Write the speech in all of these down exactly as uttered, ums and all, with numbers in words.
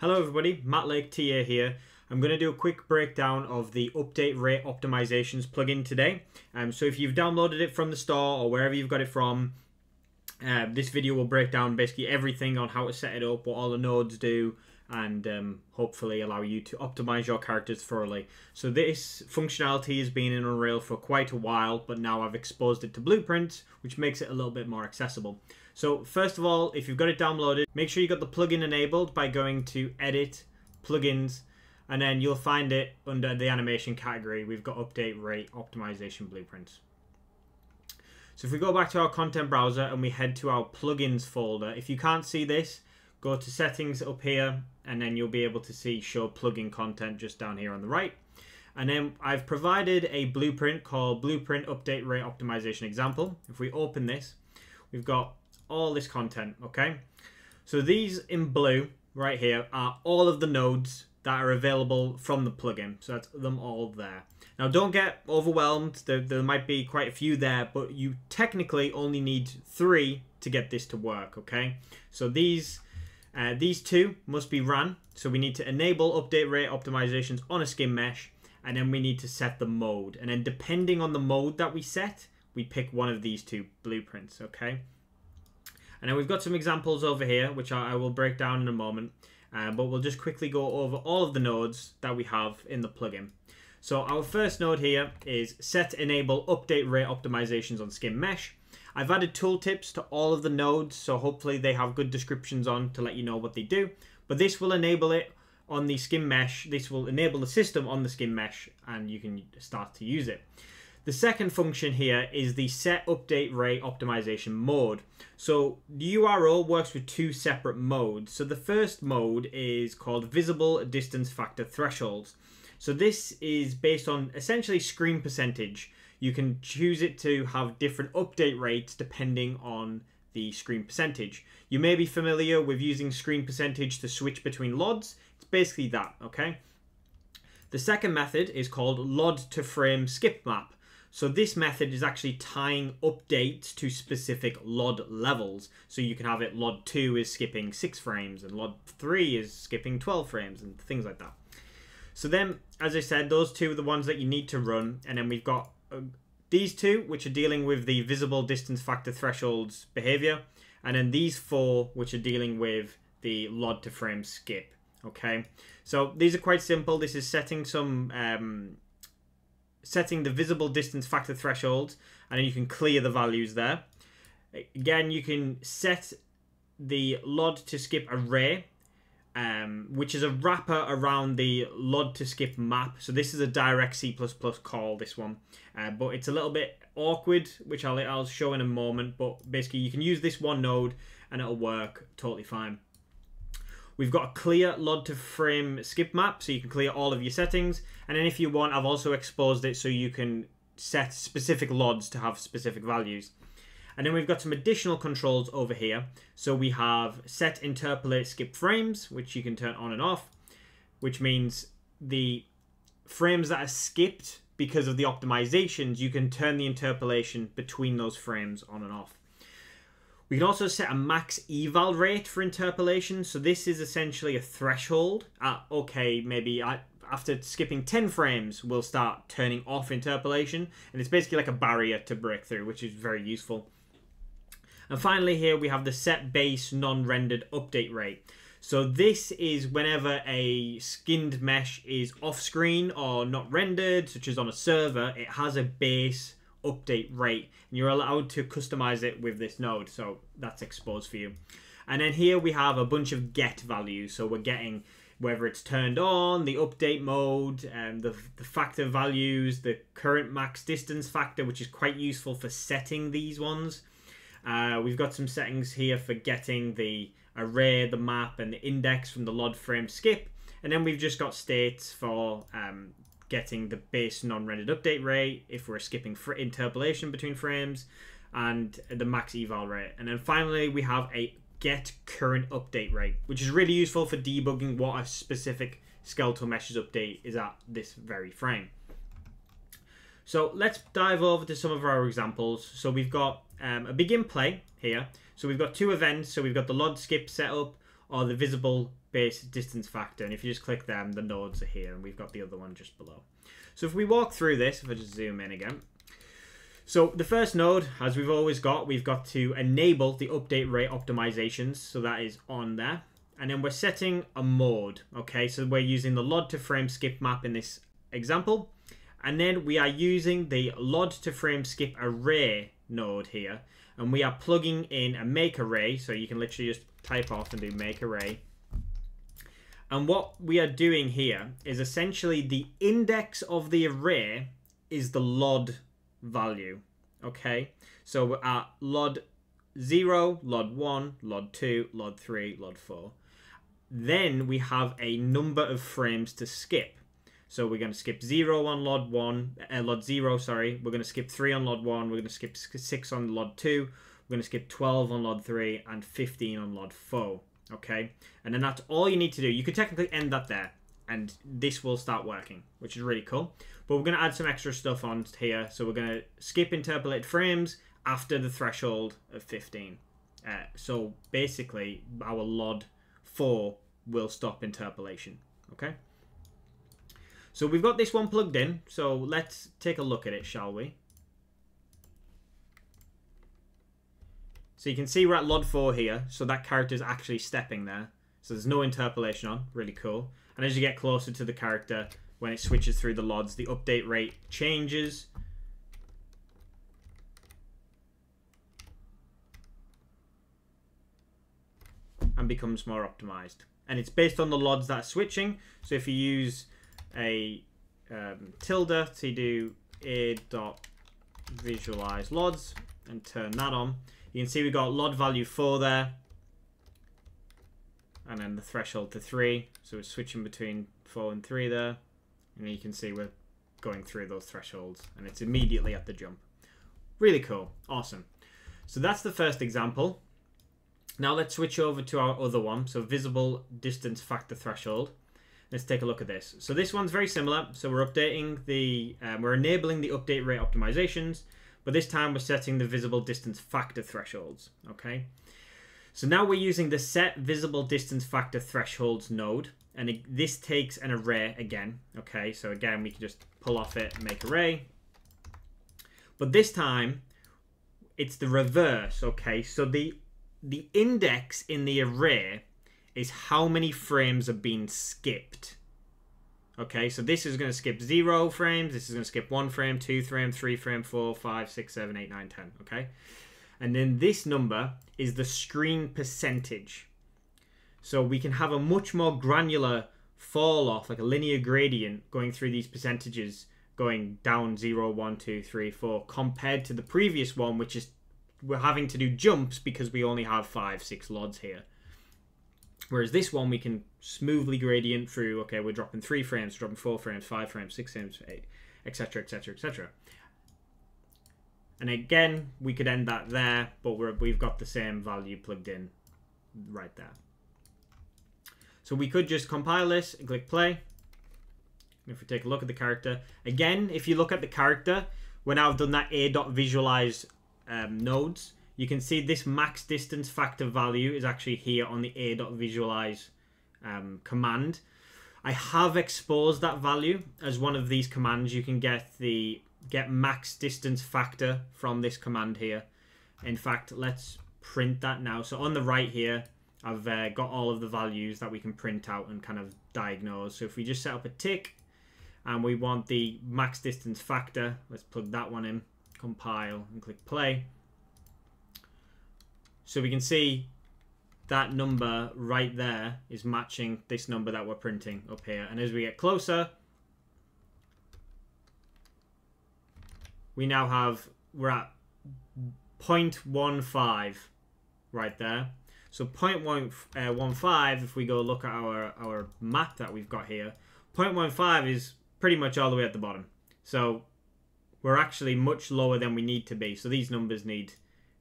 Hello everybody, Matt Lake T A here. I'm going to do a quick breakdown of the Update Rate Optimizations plugin today. Um, so if you've downloaded it from the store or wherever you've got it from, uh, this video will break down basically everything on how to set it up, what all the nodes do, and um, hopefully allow you to optimize your characters thoroughly. So this functionality has been in Unreal for quite a while, but now I've exposed it to Blueprint, which makes it a little bit more accessible. So first of all, if you've got it downloaded, make sure you've got the plugin enabled by going to Edit, Plugins, and then you'll find it under the animation category. We've got Update Rate Optimization Blueprints. So if we go back to our content browser and we head to our plugins folder, if you can't see this, go to Settings up here, and then you'll be able to see Show Plugin Content just down here on the right. And then I've provided a blueprint called Blueprint Update Rate Optimization Example. If we open this, we've got all this content, okay? So these in blue right here are all of the nodes that are available from the plugin. So that's them all there. Now don't get overwhelmed. There, there might be quite a few there, but you technically only need three to get this to work, okay? So these, uh, these two must be ran. So we need to enable update rate optimizations on a skin mesh, and then we need to set the mode. And then depending on the mode that we set, we pick one of these two blueprints, okay? And then we've got some examples over here, which I will break down in a moment. Uh, but we'll just quickly go over all of the nodes that we have in the plugin. So our first node here is Set Enable Update Rate Optimizations on Skin Mesh. I've added tooltips to all of the nodes, so hopefully they have good descriptions on to let you know what they do. But this will enable it on the skin mesh. This will enable the system on the skin mesh, and you can start to use it. The second function here is the Set Update Rate Optimization Mode. So the U R O works with two separate modes. So the first mode is called Visible Distance Factor Thresholds. So this is based on essentially screen percentage. You can choose it to have different update rates depending on the screen percentage. You may be familiar with using screen percentage to switch between L O Ds. It's basically that, okay? The second method is called L O D to Frame Skip Map. So this method is actually tying updates to specific L O D levels. So you can have it L O D two is skipping six frames and L O D three is skipping twelve frames and things like that. So then, as I said, those two are the ones that you need to run. And then we've got uh, these two, which are dealing with the visible distance factor thresholds behavior. And then these four, which are dealing with the L O D to frame skip. Okay, so these are quite simple. This is setting some... Um, setting the visible distance factor threshold, and then you can clear the values there. Again, you can set the L O D to skip array, um, which is a wrapper around the L O D to skip map. So this is a direct C plus plus call, this one, uh, but it's a little bit awkward, which I'll, I'll show in a moment, but basically you can use this one node and it'll work totally fine. We've got a clear L O D to frame skip map, so you can clear all of your settings. And then if you want, I've also exposed it so you can set specific L O Ds to have specific values. And then we've got some additional controls over here. So we have set interpolate skip frames, which you can turn on and off, which means the frames that are skipped because of the optimizations, you can turn the interpolation between those frames on and off. We can also set a max eval rate for interpolation. So this is essentially a threshold. At, okay, maybe I, after skipping ten frames, we'll start turning off interpolation. And it's basically like a barrier to break through, which is very useful. And finally here, we have the set base non-rendered update rate. So this is whenever a skinned mesh is off screen or not rendered, such as on a server, it has a base update rate, and you're allowed to customize it with this node, so that's exposed for you. And then here we have a bunch of get values, so we're getting whether it's turned on, the update mode, and um, the, the factor values, the current max distance factor, which is quite useful for setting these ones. Uh, we've got some settings here for getting the array, the map, and the index from the L O D frame skip, and then we've just got states for um, getting the base non-rendered update rate, if we're skipping for interpolation between frames, and the max eval rate. And then finally, we have a get current update rate, which is really useful for debugging what a specific skeletal mesh's update is at this very frame. So let's dive over to some of our examples. So we've got um, a begin play here. So we've got two events. So we've got the L O D skip setup or the visible base distance factor. And if you just click them, the nodes are here, and we've got the other one just below. So if we walk through this, if I just zoom in again. So the first node, as we've always got, we've got to enable the update rate optimizations. So that is on there. And then we're setting a mode. Okay, so we're using the LOD to frame skip map in this example. And then we are using the LOD to frame skip array node here. And we are plugging in a make array. So you can literally just type off and do make array. And what we are doing here is essentially the index of the array is the LOD value. Okay, so we're at LOD zero, LOD one, LOD two, LOD three, LOD four. Then we have a number of frames to skip. So we're going to skip zero on LOD one, uh, LOD zero, sorry. We're going to skip three on LOD one. We're going to skip six on LOD two. We're going to skip twelve on LOD three and fifteen on LOD four. Okay, and then that's all you need to do. You could technically end that there, and this will start working, which is really cool. But we're going to add some extra stuff on here. So we're going to skip interpolated frames after the threshold of fifteen. Uh, so basically, our LOD four will stop interpolation. Okay. So we've got this one plugged in. So let's take a look at it, shall we? So you can see we're at LOD four here. So that character is actually stepping there. So there's no interpolation on. Really cool. And as you get closer to the character, when it switches through the LODs, the update rate changes. And becomes more optimized. And it's based on the LODs that are switching. So if you use a um, tilde to do a dot visualize LODs and turn that on, you can see we got LOD value four there, and then the threshold to three. So we're switching between four and three there, and you can see we're going through those thresholds, and it's immediately at the jump. Really cool, awesome. So that's the first example. Now let's switch over to our other one. So visible distance factor threshold. Let's take a look at this. So this one's very similar. So we're updating the, um, we're enabling the update rate optimizations, but this time we're setting the visible distance factor thresholds. Okay. So now we're using the set visible distance factor thresholds node, and it, this takes an array again. Okay. So again, we can just pull off it, make array, but this time it's the reverse. Okay. So the, the index in the array is how many frames have been skipped. Okay, so this is going to skip zero frames. This is going to skip one frame, two frame, three frame, four, five, six, seven, eight, nine, ten. Okay, and then this number is the screen percentage. So we can have a much more granular fall off, like a linear gradient going through these percentages, going down zero, one, two, three, four, compared to the previous one, which is we're having to do jumps because we only have five, six LODs here. Whereas this one, we can smoothly gradient through, okay, we're dropping three frames, dropping four frames, five frames, six frames, eight, et cetera, et cetera, et cetera. And again, we could end that there, but we're, we've got the same value plugged in right there. So we could just compile this and click play. And if we take a look at the character, again, if you look at the character, when I've done that a.visualize um, nodes, you can see this max distance factor value is actually here on the a.visualize um, command. I have exposed that value as one of these commands. You can get the get max distance factor from this command here. In fact, let's print that now. So on the right here, I've uh, got all of the values that we can print out and kind of diagnose. So if we just set up a tick and we want the max distance factor, let's plug that one in, compile and click play. So we can see that number right there is matching this number that we're printing up here. And as we get closer, we now have, we're at zero point one five right there. So zero point one five, if we go look at our, our map that we've got here, zero point one five is pretty much all the way at the bottom. So we're actually much lower than we need to be. So these numbers need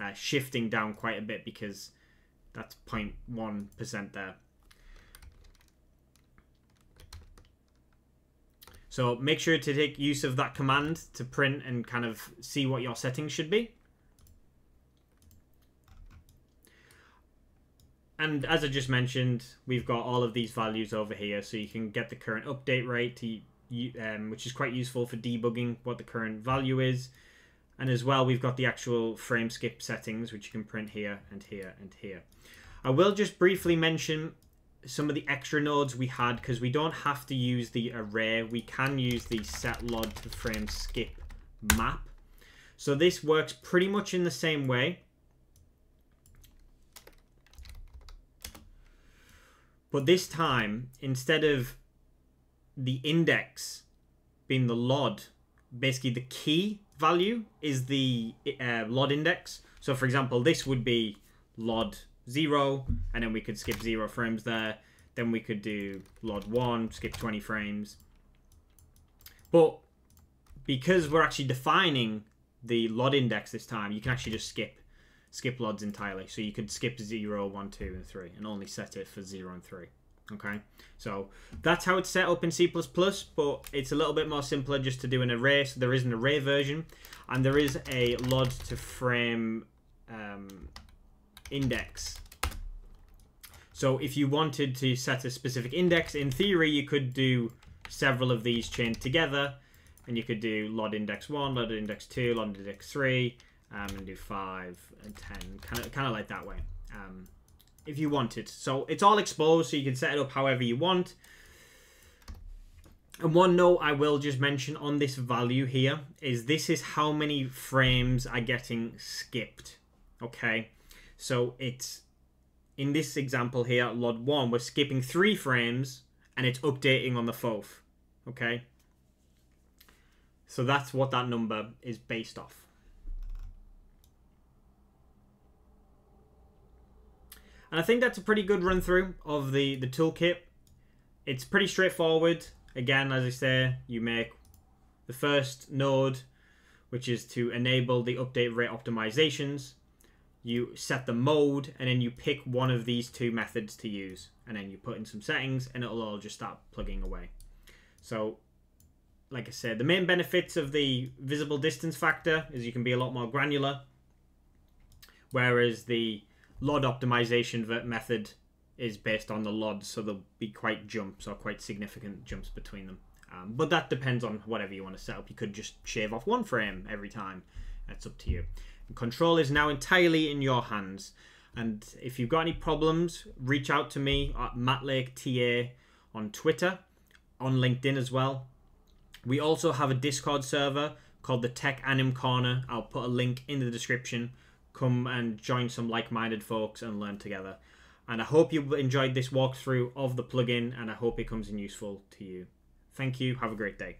Uh, shifting down quite a bit because that's zero point one percent there. So make sure to take use of that command to print and kind of see what your settings should be. And as I just mentioned, we've got all of these values over here, so you can get the current update rate, um, which is quite useful for debugging what the current value is. And as well, we've got the actual frame skip settings, which you can print here and here and here. I will just briefly mention some of the extra nodes we had, because we don't have to use the array. We can use the set lod to frame skip map. So this works pretty much in the same way. But this time, instead of the index being the lod, basically the key value is the uh, lod index. So for example, this would be lod zero, and then we could skip zero frames there. Then we could do lod one, skip twenty frames. But because we're actually defining the lod index this time, you can actually just skip skip lods entirely. So you could skip zero, one, two, and three, and only set it for zero and three. Okay, so that's how it's set up in C plus plus, but it's a little bit more simpler just to do an array. So there is an array version, and there is a lod to frame um, index. So if you wanted to set a specific index, in theory, you could do several of these chained together, and you could do lod index one, lod index two, lod index three, um, and do five and ten, kind of, kind of like that way. Um, if you wanted. So it's all exposed, so you can set it up however you want. And one note I will just mention on this value here is this is how many frames are getting skipped. Okay, so it's in this example here, lod one, we're skipping three frames and it's updating on the fourth. Okay, so that's what that number is based off. And I think that's a pretty good run through of the, the toolkit. It's pretty straightforward. Again, as I say, you make the first node, which is to enable the update rate optimizations. You set the mode, and then you pick one of these two methods to use. And then you put in some settings, and it'll all just start plugging away. So, like I said, the main benefits of the visible distance factor is you can be a lot more granular. Whereas the lod optimization method is based on the lod, so there'll be quite jumps or quite significant jumps between them. Um, but that depends on whatever you want to set up. You could just shave off one frame every time. That's up to you. And control is now entirely in your hands. And if you've got any problems, reach out to me at Matt Lake T A on Twitter, on LinkedIn as well. We also have a Discord server called the Tech Anim Corner. I'll put a link in the description. Come and join some like-minded folks and learn together. And I hope you enjoyed this walkthrough of the plugin, and I hope it comes in useful to you. Thank you. Have a great day.